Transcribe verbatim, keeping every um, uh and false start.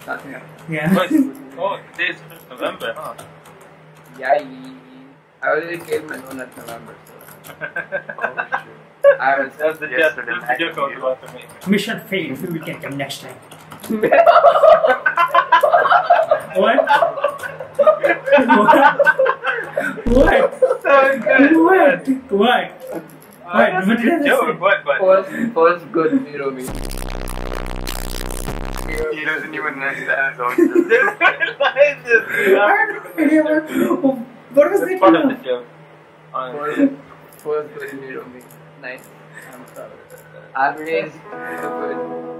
Fuck yeah. Yeah. But, oh, today's November, huh? Yeah. I already gave my loan at November, so. Oh, shit. I was just yesterday. That's the joke to make. Mission failed. We can come next time. What? What? What? What? What? What? What did I say? What? What? First good zero me. He doesn't even realize that. He doesn't realize this. What was it? Part of the joke. First, first good zero me. Nice. I'm sorry. Average.